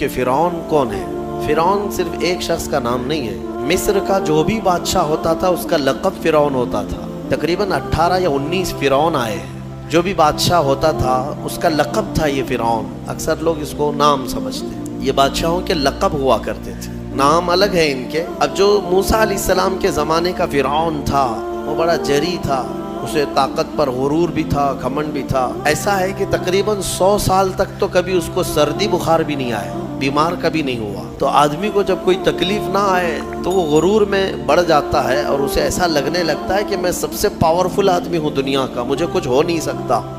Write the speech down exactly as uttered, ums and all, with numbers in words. कि फिरौन कौन है। फिरौन सिर्फ एक शख्स का नाम नहीं है। मिस्र का जो भी बादशाह होता था उसका लक़ब फिरौन होता था। तकरीबन अट्ठारह या उन्नीस फिरौन आए। जो भी बादशाह होता था उसका लक़ब था ये फिरौन। अक्सर लोग इसको नाम समझते, ये बादशाहों के लक़ब हुआ करते थे, नाम अलग है इनके। अब जो मूसा अलैहिस्सलाम के ज़माने का फिरौन था वो बड़ा जरी था, उसे ताकत पर गुरूर भी था, घमंड भी था। ऐसा है कि तकरीबन सौ साल तक तो कभी उसको सर्दी बुखार भी नहीं आया, बीमार कभी नहीं हुआ। तो आदमी को जब कोई तकलीफ ना आए तो वो गुरूर में बढ़ जाता है और उसे ऐसा लगने लगता है कि मैं सबसे पावरफुल आदमी हूँ दुनिया का, मुझे कुछ हो नहीं सकता।